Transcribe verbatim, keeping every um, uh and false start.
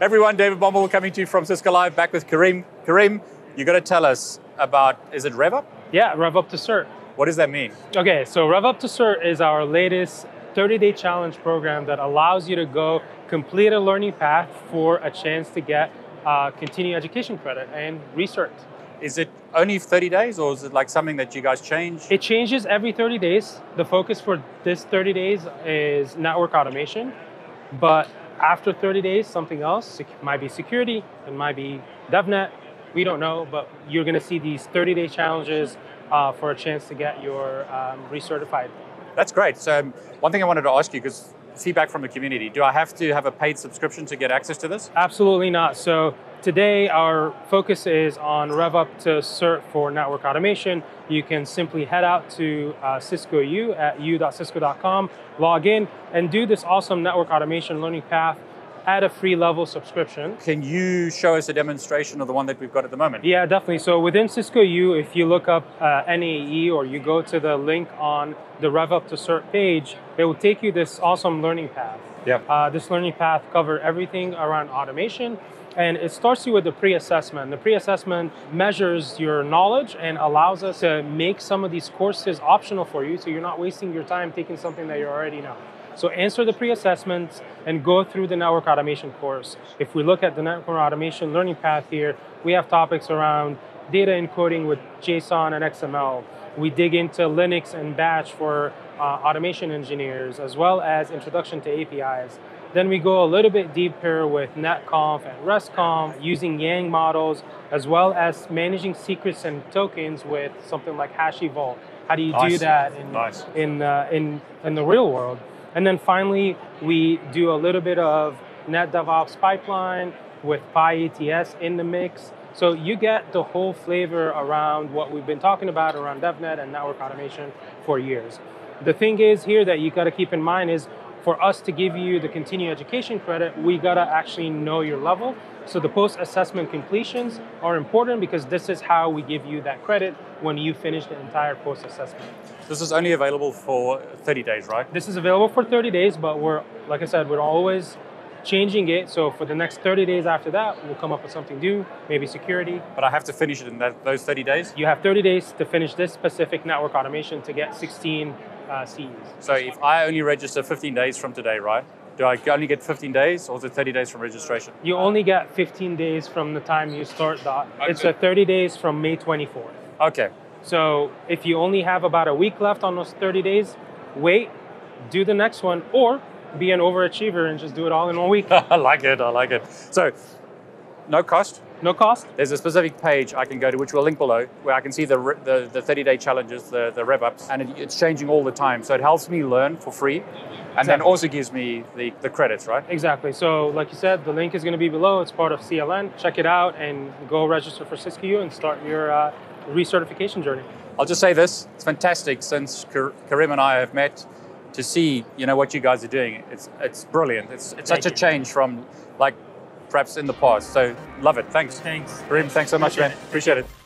Everyone, David Bombal coming to you from Cisco Live, back with Kareem. Kareem, you're going to tell us about, is it RevUp? Yeah, RevUp to Cert. What does that mean? Okay, so RevUp to Cert is our latest thirty-day challenge program that allows you to go complete a learning path for a chance to get uh, continuing education credit and recert. Is it only thirty days or is it like something that you guys change? It changes every thirty days. The focus for this thirty days is network automation, but after thirty days, something else. It might be security, it might be DevNet, we don't know, but you're going to see these thirty-day challenges uh, for a chance to get your um, recertified. That's great. So um, one thing I wanted to ask you, because feedback from the community, do I have to have a paid subscription to get access to this? Absolutely not. So today our focus is on RevUp to Cert for network automation. You can simply head out to uh, Cisco U at u dot cisco dot com, log in, and do this awesome network automation learning path at a free level subscription. Can you show us a demonstration of the one that we've got at the moment? Yeah, definitely. So within Cisco U, if you look up uh, N A E or you go to the link on the RevUp to Cert page, it will take you this awesome learning path. Yeah. Uh, this learning path covers everything around automation. And it starts you with the pre-assessment. The pre-assessment measures your knowledge and allows us to make some of these courses optional for you so you're not wasting your time taking something that you already know. So answer the pre-assessments and go through the network automation course. If we look at the network automation learning path here, we have topics around data encoding with JSON and X M L. We dig into Linux and Batch for uh, automation engineers, as well as introduction to A P Is. Then we go a little bit deeper with NetConf and RestConf, using Yang models, as well as managing secrets and tokens with something like HashiVault. How do you nice. do that in, nice. in, uh, in, in the real world? And then finally, we do a little bit of NetDevOps pipeline with PyATS in the mix. So you get the whole flavor around what we've been talking about around DevNet and network automation for years. The thing is here that you got to keep in mind is, for us to give you the continuing education credit, we gotta actually know your level. So the post-assessment completions are important because this is how we give you that credit when you finish the entire post-assessment. This is only available for thirty days, right? This is available for thirty days, but we're, like I said, we're always changing it. So for the next thirty days after that, we'll come up with something new, maybe security. But I have to finish it in that, those thirty days? You have thirty days to finish this specific network automation to get sixteen Uh, so if I only register fifteen days from today, right? Do I only get fifteen days or is it thirty days from registration? You only get fifteen days from the time you start that. Okay. It's a thirty days from May twenty-fourth. Okay. So if you only have about a week left on those thirty days, wait, do the next one, or be an overachiever and just do it all in one week. I like it, I like it. So no cost? No cost. There's a specific page I can go to, which we'll link below, where I can see the thirty-day challenges, the, the rev-ups, and it, it's changing all the time. So it helps me learn for free, and exactly. then also gives me the, the credits, right? Exactly. So like you said, the link is going to be below. It's part of C L N. Check it out and go register for Cisco U and start your uh, recertification journey. I'll just say this. It's fantastic since Kareem and I have met to see you know what you guys are doing. It's, it's brilliant. It's, it's such you. a change from like perhaps in the past. So love it. Thanks. Thanks. Kareem, thanks so much, man. Appreciate it.